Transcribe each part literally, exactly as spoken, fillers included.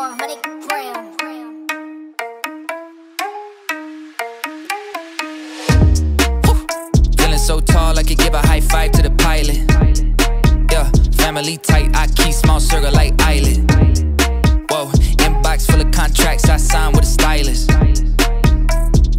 one hundred grams. Feeling so tall, I could give a high five to the pilot. Yeah, family tight, I keep small circle like island. Whoa, inbox full of contracts, I signed with a stylist.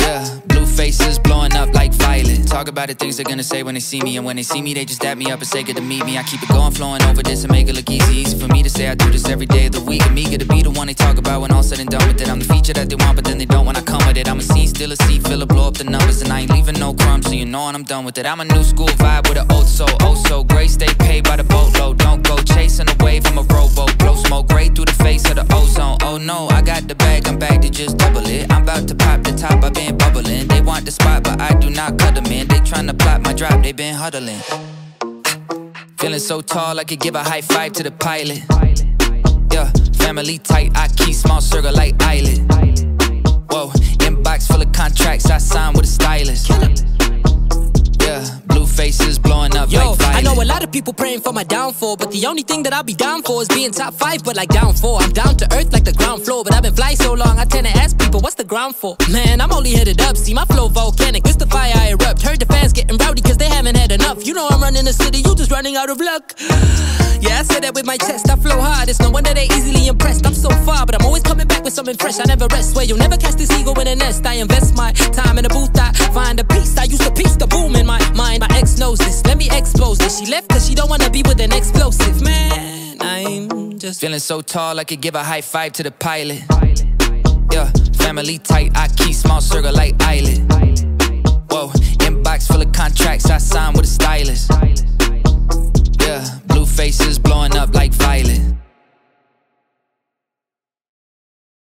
Yeah, blue faces blowing up like Violet. Talk about the things they're gonna say when they see me, and when they see me, they just dab me up and say good to meet me. I keep it going, flowing over this and make it look easy. Easy for me to say I do this every day of the week. And me to be the one they talk about when all said and done with it. I'm the feature that they want, but then they don't when I come with it. I'm a scene, still a seat, filler, blow up the numbers, and I ain't leaving no crumbs, so you know when I'm done with it. I'm a new school vibe with an old soul, oh so great. Stay paid by the boatload, don't go chasing a wave. I'm a rowboat, blow smoke right through the face of the ozone. Oh no, I got the bag, I'm back to just double it. I'm about to pop the top, I've been bubbling. They want the spot, but I do not cut them in. They tryna plot my drop, they been huddling. Feeling so tall, I could give a high five to the pilot. Yeah, family tight, I keep small circle like islet. Whoa, inbox full of contracts, I signed with a stylist. Yeah, blue faces blowing up. Yo, like Violet. I know a lot of people praying for my downfall, but the only thing that I'll be down for is being top five, but like down four. I'm down to earth like the ground floor, but I've been fly so long, I tend to ask people, what's the ground for? Man, I'm only headed up, see my flow volcanic, it's the fire I erupt. Heard the fans getting rowdy cause they haven't had enough. You know I'm running the city, you just running out of luck. Yeah, I said that with my chest, I flow hard, it's no wonder they easily impressed. I'm so far, but I'm always coming back with something fresh. I never rest, where you'll never catch this eagle in a nest. I invest my time in a booth, I find a piece. I used to piece the boom in my mind. My ex knows this, let me expose this. She left cause she don't wanna be with an explosive. Man, I'm just feeling so tall, I could give a high five to the pilot. Yeah, family tight, I keep small circle like islet. Whoa, inbox full of contracts, I signed with a stylist. Yeah, blue faces blowing up like Violet.